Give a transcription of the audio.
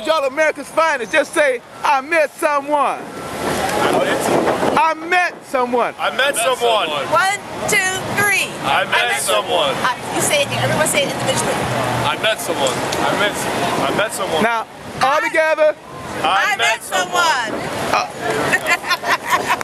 told y'all America's finest, just say, I met someone. I met someone. I met someone. One, two, three. I met someone. You say it, everyone say it individually. I met someone. I met someone. Now, all together. I met someone.